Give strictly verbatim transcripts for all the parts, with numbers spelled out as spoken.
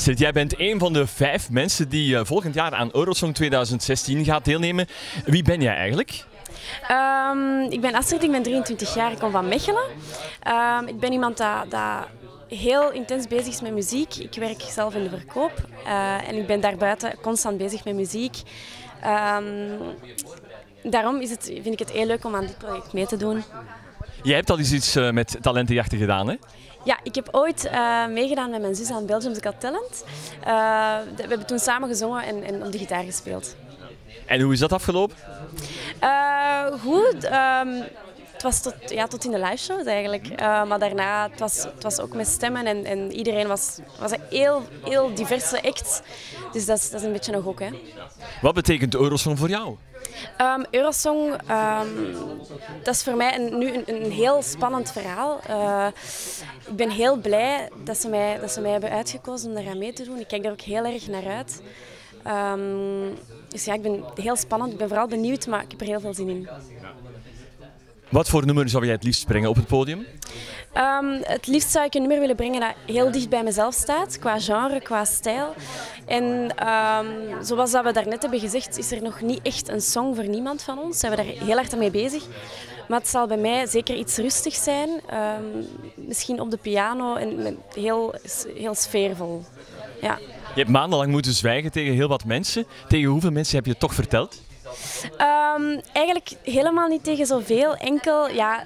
ernaast zit. Jij bent een van de vijf mensen die uh, volgend jaar aan Eurosong twintig zestien gaat deelnemen. Wie ben jij eigenlijk? Um, ik ben Astrid, ik ben drieëntwintig jaar, ik kom van Mechelen. Um, ik ben iemand dat, dat heel intens bezig is met muziek. Ik werk zelf in de verkoop uh, en ik ben daarbuiten constant bezig met muziek. Um, daarom is het, vind ik het heel leuk om aan dit project mee te doen. Jij hebt al eens iets uh, met talentenjachten gedaan, hè? Ja, ik heb ooit uh, meegedaan met mijn zus aan Belgium's Got Talent. Uh, we hebben toen samen gezongen en, en op de gitaar gespeeld. En hoe is dat afgelopen? Uh, goed. Um, het was tot, ja, tot in de liveshows eigenlijk. Uh, maar daarna, het was, het was ook met stemmen en, en iedereen was, was een heel, heel diverse act. Dus dat is, dat is een beetje een gok, hè. Wat betekent Eurosong voor jou? Um, Eurosong, um, dat is voor mij een, nu een, een heel spannend verhaal. Uh, ik ben heel blij dat ze, mij, dat ze mij hebben uitgekozen om daaraan mee te doen. Ik kijk daar ook heel erg naar uit. Um, dus ja, ik ben heel spannend. Ik ben vooral benieuwd, maar ik heb er heel veel zin in. Wat voor nummer zou jij het liefst brengen op het podium? Um, het liefst zou ik een nummer willen brengen dat heel dicht bij mezelf staat, qua genre, qua stijl. En um, zoals dat we daarnet hebben gezegd, is er nog niet echt een song voor niemand van ons. Zijn we daar heel hard mee bezig. Maar het zal bij mij zeker iets rustig zijn. Um, misschien op de piano en heel, heel sfeervol. Ja. Je hebt maandenlang moeten zwijgen tegen heel wat mensen. Tegen hoeveel mensen heb je het toch verteld? Um, eigenlijk helemaal niet tegen zoveel. Enkel, ja,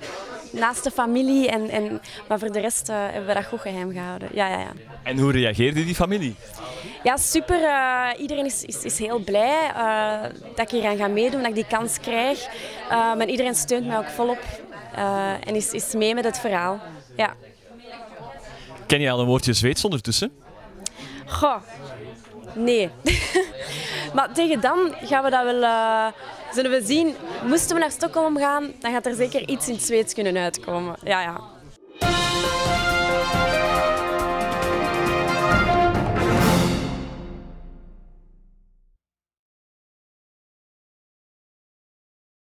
naast de familie. En, en, maar voor de rest uh, hebben we dat goed geheim gehouden. Ja, ja, ja. En hoe reageerde die familie? Ja, super. Uh, iedereen is, is, is heel blij uh, dat ik hier aan ga meedoen, dat ik die kans krijg. Um, en iedereen steunt mij ook volop uh, en is, is mee met het verhaal. Ja. Ken je al een woordje Zweeds ondertussen? Goh, nee. Maar tegen dan gaan we dat wel, uh, zullen we zien, moesten we naar Stockholm gaan, dan gaat er zeker iets in het Zweeds kunnen uitkomen. Ja, ja.